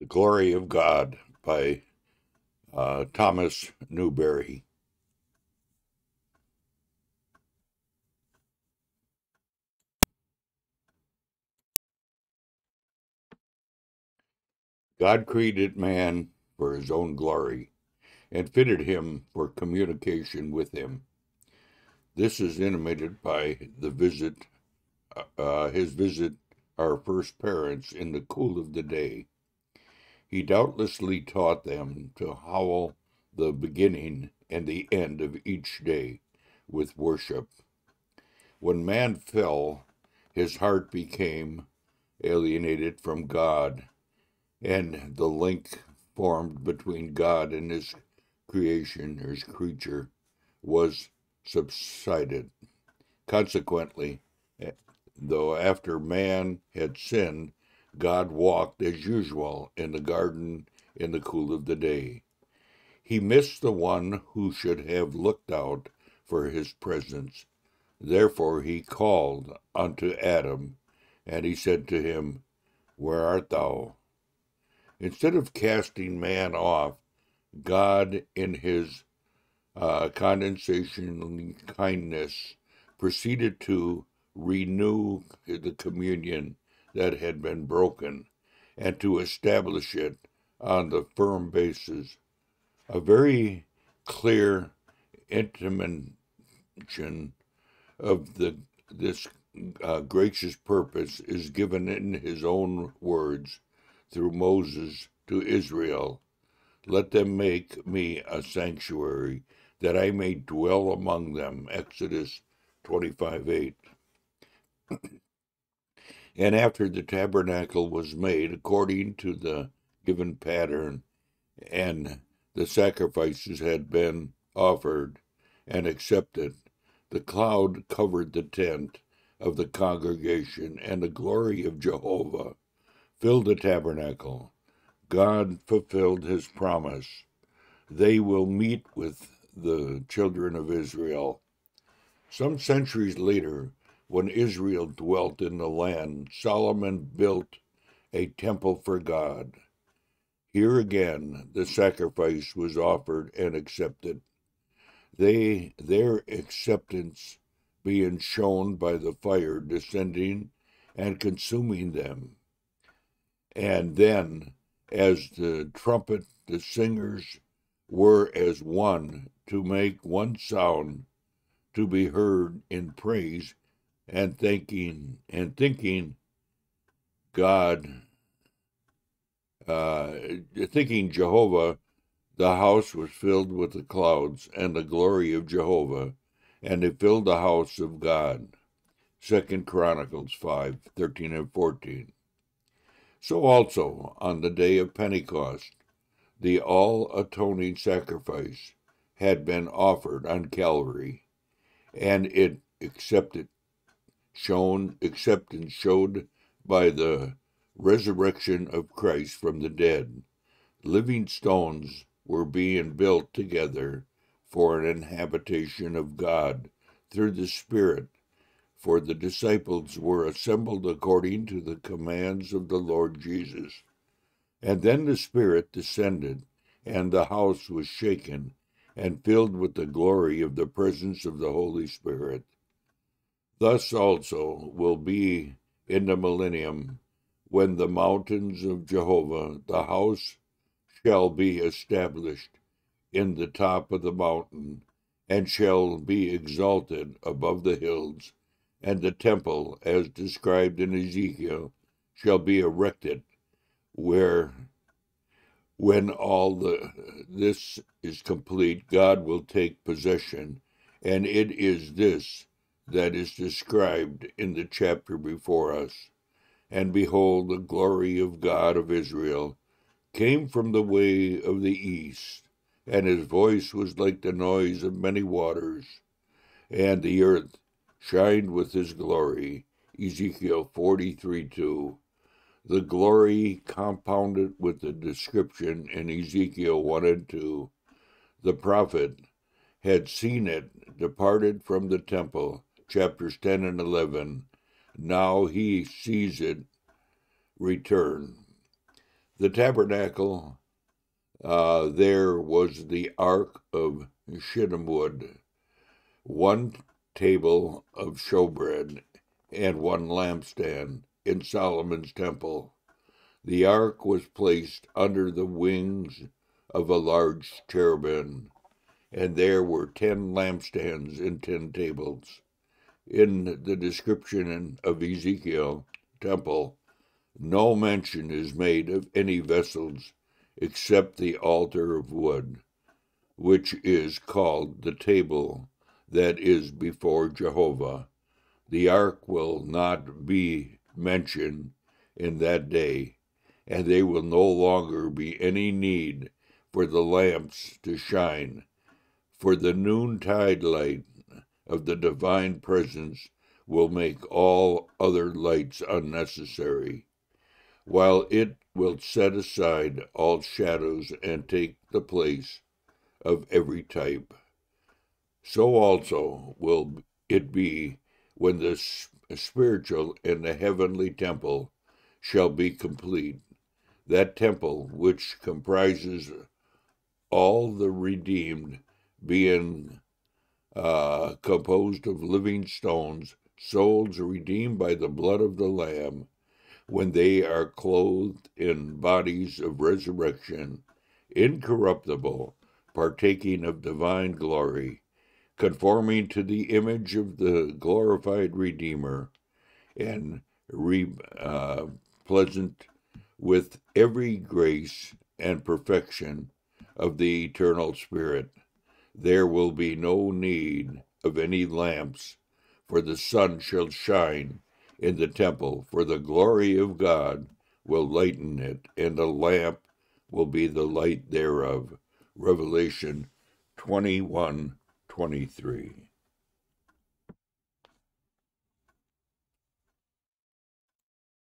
The Glory of God by Thomas Newberry. God created man for his own glory and fitted him for communication with him. This is intimated by the visit, his visit our first parents in the cool of the day. He doubtlessly taught them to hallow the beginning and the end of each day with worship. When man fell, his heart became alienated from God, and the link formed between God and his creation, his creature, was subsided. Consequently, though after man had sinned, God walked as usual in the garden in the cool of the day. He missed the one who should have looked out for his presence. Therefore he called unto Adam, and he said to him, Where art thou? Instead of casting man off, God in his condescension kindness proceeded to renew the communion that had been broken, and to establish it on the firm basis. A very clear intimation of this gracious purpose is given in his own words through Moses to Israel. Let them make me a sanctuary, that I may dwell among them. Exodus 25:8. And after the tabernacle was made according to the given pattern, and the sacrifices had been offered and accepted, the cloud covered the tent of the congregation, and the glory of Jehovah filled the tabernacle. God fulfilled his promise. They will meet with the children of Israel. Some centuries later, when Israel dwelt in the land, Solomon built a temple for God. Here again, the sacrifice was offered and accepted. Their acceptance being shown by the fire descending and consuming them. And then, as the trumpet, the singers were as one to make one sound to be heard in praise and thinking Jehovah. The house was filled with the clouds and the glory of Jehovah, and they filled the house of God. 2 Chronicles 5:13 and 14. So also on the day of Pentecost, the all-atoning sacrifice had been offered on Calvary, and it acceptance showed by the resurrection of Christ from the dead. Living stones were being built together for an habitation of God through the Spirit, for the disciples were assembled according to the commands of the Lord Jesus. And then the Spirit descended, and the house was shaken, and filled with the glory of the presence of the Holy Spirit. Thus also will be in the millennium, when the mountains of Jehovah, the house, shall be established in the top of the mountain, and shall be exalted above the hills, and the temple, as described in Ezekiel, shall be erected, when all this is complete, God will take possession, and it is this that is described in the chapter before us. And behold, the glory of God of Israel came from the way of the east, and his voice was like the noise of many waters, and the earth shined with his glory. Ezekiel 43:2. The glory compounded with the description in Ezekiel 1 and 2. The prophet had seen it, departed from the temple, chapters 10 and 11, now he sees it return. the tabernacle, there was the Ark of Shittimwood, one table of showbread and one lampstand in Solomon's temple. The ark was placed under the wings of a large cherubim, and there were 10 lampstands and 10 tables. In the description of Ezekiel temple, no mention is made of any vessels except the altar of wood, which is called the table that is before Jehovah. The ark will not be mentioned in that day, and there will no longer be any need for the lamps to shine, for the noontide light of the divine presence will make all other lights unnecessary, while it will set aside all shadows and take the place of every type. So also will it be when the spiritual and the heavenly temple shall be complete, that temple which comprises all the redeemed, being composed of living stones, souls redeemed by the blood of the Lamb, when they are clothed in bodies of resurrection, incorruptible, partaking of divine glory, conforming to the image of the glorified Redeemer, and pleasant with every grace and perfection of the eternal Spirit. There will be no need of any lamps, for the sun shall shine in the temple, for the glory of God will lighten it, and a lamp will be the light thereof. Revelation 21:23.